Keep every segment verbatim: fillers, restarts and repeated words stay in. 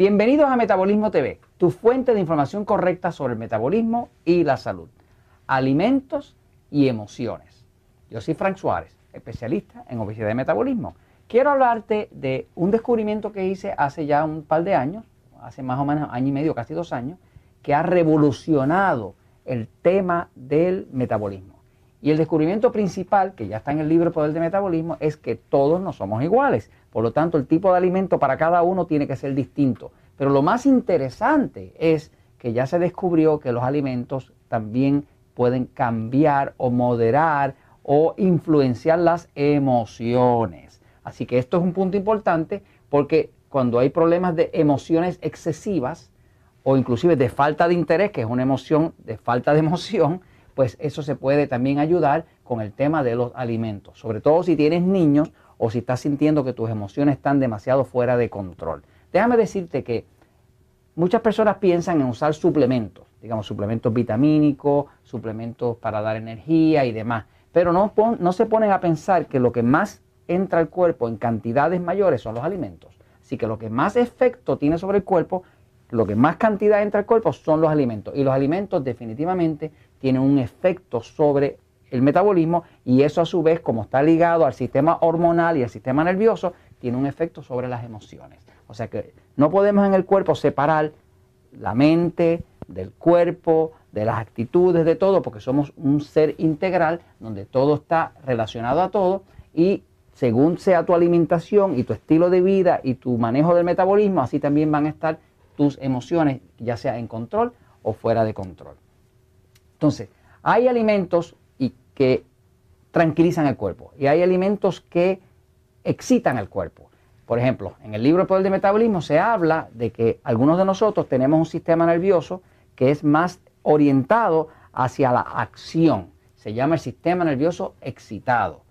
Bienvenidos a Metabolismo T V, tu fuente de información correcta sobre el metabolismo y la salud, alimentos y emociones. Yo soy Frank Suárez, especialista en obesidad y metabolismo. Quiero hablarte de un descubrimiento que hice hace ya un par de años, hace más o menos año y medio, casi dos años, que ha revolucionado el tema del metabolismo. Y el descubrimiento principal, que ya está en el libro El Poder del Metabolismo, es que todos no somos iguales. Por lo tanto, el tipo de alimento para cada uno tiene que ser distinto. Pero lo más interesante es que ya se descubrió que los alimentos también pueden cambiar o moderar o influenciar las emociones. Así que esto es un punto importante porque cuando hay problemas de emociones excesivas o inclusive de falta de interés, que es una emoción de falta de emoción, pues eso se puede también ayudar con el tema de los alimentos, sobre todo si tienes niños o si estás sintiendo que tus emociones están demasiado fuera de control. Déjame decirte que muchas personas piensan en usar suplementos, digamos suplementos vitamínicos, suplementos para dar energía y demás, pero no, pon, no se ponen a pensar que lo que más entra al cuerpo en cantidades mayores son los alimentos. Así que lo que más efecto tiene sobre el cuerpo, lo que más cantidad entra al cuerpo son los alimentos, y los alimentos definitivamente tienen un efecto sobre el metabolismo, y eso a su vez, como está ligado al sistema hormonal y al sistema nervioso, tiene un efecto sobre las emociones. O sea que no podemos en el cuerpo separar la mente del cuerpo, de las actitudes, de todo, porque somos un ser integral donde todo está relacionado a todo, y según sea tu alimentación y tu estilo de vida y tu manejo del metabolismo, así también van a estar tus emociones, ya sea en control o fuera de control. Entonces, hay alimentos que tranquilizan el cuerpo y hay alimentos que excitan el cuerpo. Por ejemplo, en el libro El Poder del Metabolismo se habla de que algunos de nosotros tenemos un sistema nervioso que es más orientado hacia la acción. Se llama el sistema nervioso excitado.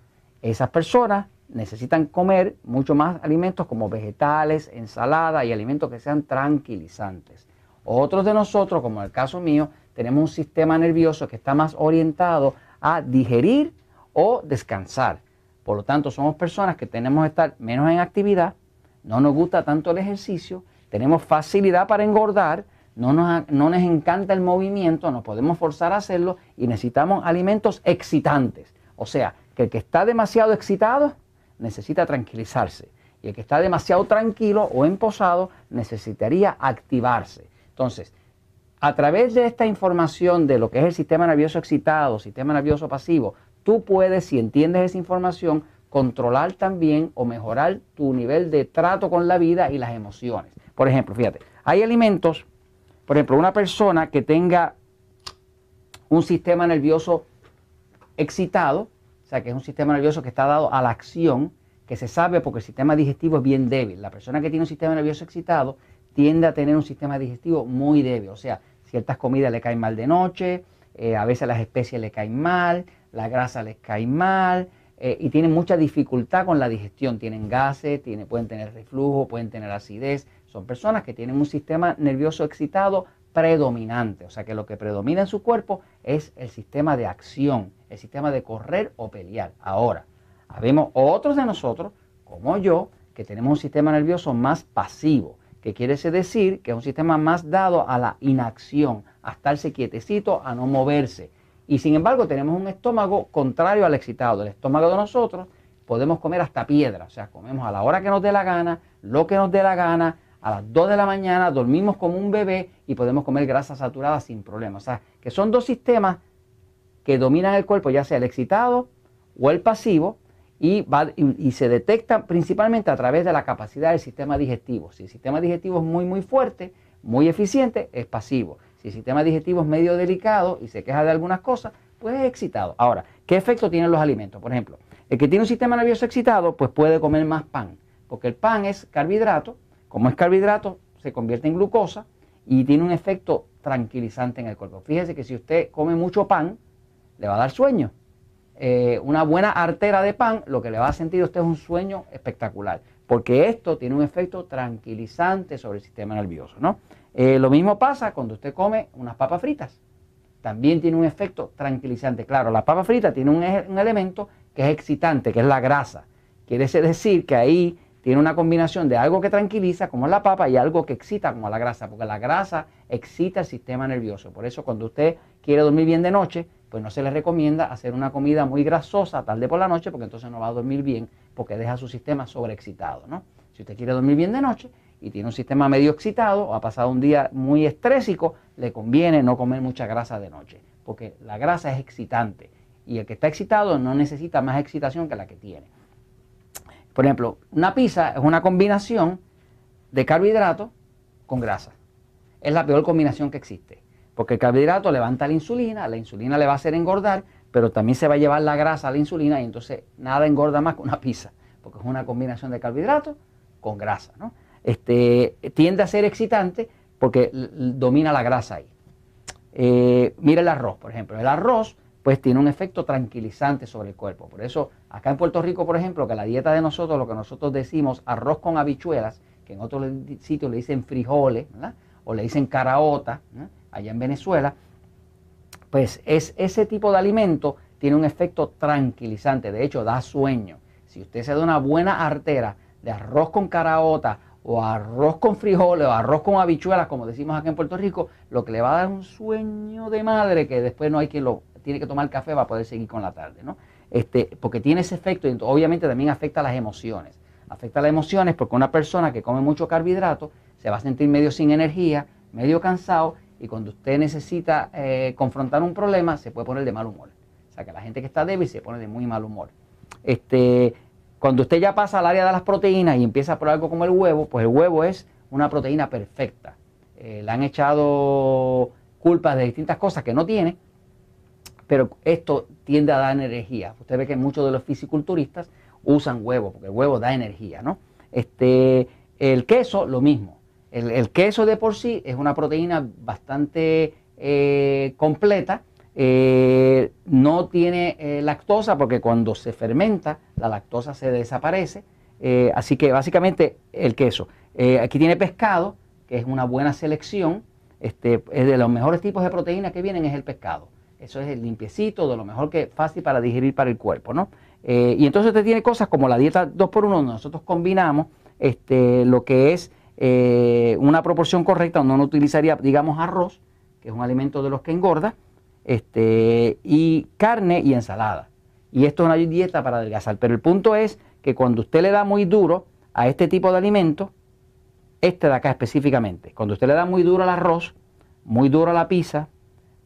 Esas personas necesitan comer mucho más alimentos como vegetales, ensalada y alimentos que sean tranquilizantes. Otros de nosotros, como en el caso mío, tenemos un sistema nervioso que está más orientado a digerir o descansar. Por lo tanto, somos personas que tenemos que estar menos en actividad, no nos gusta tanto el ejercicio, tenemos facilidad para engordar, no nos, no nos encanta el movimiento, nos podemos forzar a hacerlo y necesitamos alimentos excitantes. O sea, que el que está demasiado excitado necesita tranquilizarse y el que está demasiado tranquilo o emposado necesitaría activarse. Entonces, a través de esta información de lo que es el sistema nervioso excitado, sistema nervioso pasivo, tú puedes, si entiendes esa información, controlar también o mejorar tu nivel de trato con la vida y las emociones. Por ejemplo, fíjate, hay alimentos, por ejemplo, una persona que tenga un sistema nervioso excitado, o sea, que es un sistema nervioso que está dado a la acción, que se sabe porque el sistema digestivo es bien débil. La persona que tiene un sistema nervioso excitado tiende a tener un sistema digestivo muy débil, o sea, ciertas comidas le caen mal de noche, eh, a veces las especies le caen mal, la grasa les cae mal, eh, y tienen mucha dificultad con la digestión, tienen gases, tienen, pueden tener reflujo, pueden tener acidez, son personas que tienen un sistema nervioso excitado predominante, o sea que lo que predomina en su cuerpo es el sistema de acción, el sistema de correr o pelear. Ahora, habemos otros de nosotros, como yo, que tenemos un sistema nervioso más pasivo, que quiere decir que es un sistema más dado a la inacción, a estarse quietecito, a no moverse. Y sin embargo tenemos un estómago contrario al excitado. El estómago de nosotros podemos comer hasta piedra, o sea, comemos a la hora que nos dé la gana, lo que nos dé la gana, a las dos de la mañana, dormimos como un bebé y podemos comer grasa saturada sin problema. O sea, que son dos sistemas que dominan el cuerpo, ya sea el excitado o el pasivo, Y, va, y, y se detecta principalmente a través de la capacidad del sistema digestivo. Si el sistema digestivo es muy muy fuerte, muy eficiente, es pasivo. Si el sistema digestivo es medio delicado y se queja de algunas cosas, pues es excitado. Ahora, ¿qué efecto tienen los alimentos? Por ejemplo, el que tiene un sistema nervioso excitado, pues puede comer más pan, porque el pan es carbohidrato, como es carbohidrato se convierte en glucosa y tiene un efecto tranquilizante en el cuerpo. Fíjese que si usted come mucho pan, le va a dar sueño. Eh, una buena artera de pan, lo que le va a sentir a usted es un sueño espectacular, porque esto tiene un efecto tranquilizante sobre el sistema nervioso, ¿no? Eh, lo mismo pasa cuando usted come unas papas fritas, también tiene un efecto tranquilizante. Claro, la papa frita tiene un, un elemento que es excitante, que es la grasa. Quiere decir que ahí tiene una combinación de algo que tranquiliza, como es la papa, y algo que excita, como la grasa, porque la grasa excita el sistema nervioso. Por eso cuando usted quiere dormir bien de noche, pues no se le recomienda hacer una comida muy grasosa tarde por la noche, porque entonces no va a dormir bien, porque deja su sistema sobreexcitado, ¿no? Si usted quiere dormir bien de noche y tiene un sistema medio excitado o ha pasado un día muy estrésico, le conviene no comer mucha grasa de noche, porque la grasa es excitante y el que está excitado no necesita más excitación que la que tiene. Por ejemplo, una pizza es una combinación de carbohidratos con grasa. Es la peor combinación que existe, porque el carbohidrato levanta la insulina, la insulina le va a hacer engordar, pero también se va a llevar la grasa a la insulina y entonces nada engorda más que una pizza, porque es una combinación de carbohidratos con grasa, ¿no? Este, tiende a ser excitante porque domina la grasa ahí. Eh, mira el arroz, por ejemplo. El arroz pues tiene un efecto tranquilizante sobre el cuerpo. Por eso acá en Puerto Rico, por ejemplo, que la dieta de nosotros, lo que nosotros decimos arroz con habichuelas, que en otros sitios le dicen frijoles, ¿verdad? O le dicen caraota, ¿verdad? Allá en Venezuela, pues es, ese tipo de alimento tiene un efecto tranquilizante, de hecho da sueño. Si usted se da una buena artera de arroz con caraota o arroz con frijoles o arroz con habichuelas, como decimos acá en Puerto Rico, lo que le va a dar un sueño de madre que después no hay quien lo tiene que tomar café para poder seguir con la tarde, ¿no? Este, porque tiene ese efecto y obviamente también afecta a las emociones. Afecta a las emociones porque una persona que come mucho carbohidrato se va a sentir medio sin energía, medio cansado, y cuando usted necesita eh, confrontar un problema se puede poner de mal humor. O sea que la gente que está débil se pone de muy mal humor. Este, Cuando usted ya pasa al área de las proteínas y empieza por algo como el huevo, pues el huevo es una proteína perfecta. Eh, le han echado culpas de distintas cosas que no tiene, pero esto tiende a dar energía. Usted ve que muchos de los fisiculturistas usan huevo, porque el huevo da energía, ¿no? Este, el queso, lo mismo. El, el queso de por sí es una proteína bastante eh, completa. Eh, no tiene eh, lactosa porque cuando se fermenta la lactosa se desaparece, eh, así que básicamente el queso. Eh, aquí tiene pescado, que es una buena selección, este, es de los mejores tipos de proteínas que vienen es el pescado. Eso es el limpiecito, de lo mejor que es fácil para digerir para el cuerpo, ¿no? Eh, y entonces usted tiene cosas como la dieta dos por uno, donde nosotros combinamos este, lo que es eh, una proporción correcta, donde uno utilizaría, digamos, arroz, que es un alimento de los que engorda, Este, y carne y ensalada. Y esto es una dieta para adelgazar. Pero el punto es que cuando usted le da muy duro a este tipo de alimentos, este de acá específicamente, cuando usted le da muy duro al arroz, muy duro a la pizza,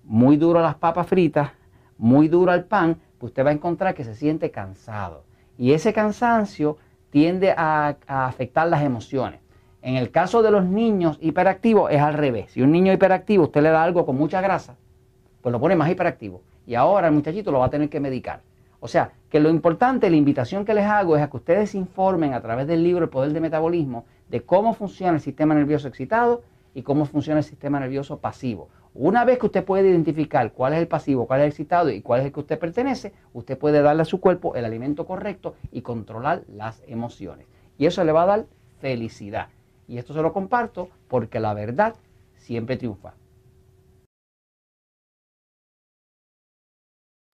muy duro a las papas fritas, muy duro al pan, pues usted va a encontrar que se siente cansado. Y ese cansancio tiende a, a afectar las emociones. En el caso de los niños hiperactivos es al revés. Si un niño hiperactivo usted le da algo con mucha grasa, pues lo pone más hiperactivo y ahora el muchachito lo va a tener que medicar. O sea, que lo importante, la invitación que les hago es a que ustedes se informen a través del libro El Poder del Metabolismo de cómo funciona el sistema nervioso excitado y cómo funciona el sistema nervioso pasivo. Una vez que usted puede identificar cuál es el pasivo, cuál es el excitado y cuál es el que usted pertenece, usted puede darle a su cuerpo el alimento correcto y controlar las emociones. Y eso le va a dar felicidad. Y esto se lo comparto porque la verdad siempre triunfa.